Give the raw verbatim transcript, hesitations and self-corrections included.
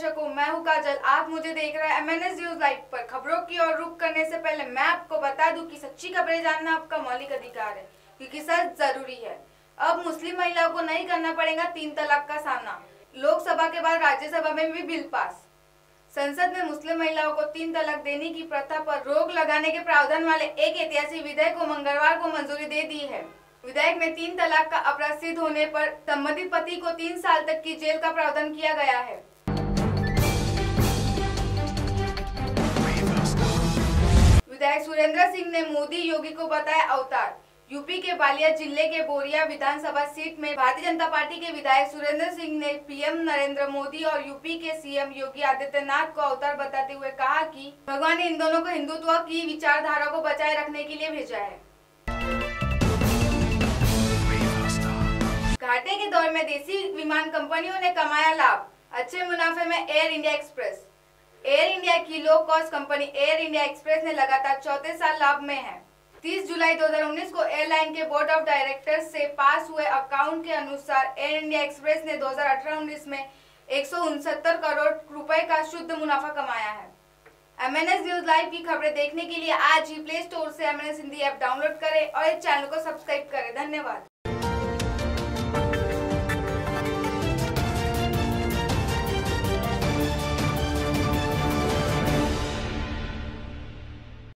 दर्शकों, मैं हूं काजल। आप मुझे देख रहे हैं M N S news live पर। खबरों की ओर रुख करने से पहले मैं आपको बता दूं कि सच्ची खबरें जानना आपका मौलिक अधिकार है, क्योंकि सच जरूरी है। अब मुस्लिम महिलाओं को नहीं करना पड़ेगा तीन तलाक का सामना। लोकसभा के बाद राज्यसभा में भी बिल पास। संसद में मुस्लिम महिलाओं को तीन तलाक देने की प्रथा पर रोक लगाने के प्रावधान वाले एक ऐतिहासिक विधेयक को मंगलवार को मंजूरी दे दी है। विधेयक में तीन तलाक का अपराध सिद्ध होने पर संबंधित पति को तीन साल तक की जेल का प्रावधान किया गया है। विधायक सुरेंद्र सिंह ने मोदी योगी को बताया अवतार। यूपी के बालिया जिले के बोरिया विधानसभा सीट में भारतीय जनता पार्टी के विधायक सुरेंद्र सिंह ने पीएम नरेंद्र मोदी और यूपी के सीएम योगी आदित्यनाथ को अवतार बताते हुए कहा कि भगवान ने इन दोनों को हिंदुत्व की विचारधारा को बचाए रखने के लिए भेजा है। घाटे के दौर में देसी विमान कंपनियों ने कमाया लाभ, अच्छे मुनाफे में Air India Express. Air India की low cost company Air India Express ने लगातार चौथे साल लाभ में है। तीस जुलाई दो हज़ार उन्नीस को एयरलाइन के बोर्ड ऑफ डायरेक्टर्स से पास हुए अकाउंट के अनुसार एयर इंडिया एक्सप्रेस ने दो हज़ार अठारह उन्नीस में एक सौ उनसत्तर करोड़ रुपए का शुद्ध मुनाफा कमाया है। M N S news live की खबरें देखने के लिए आज ही प्ले स्टोर से M N S Hindi app download करें और इस चैनल को सब्सक्राइब करें। धन्यवाद।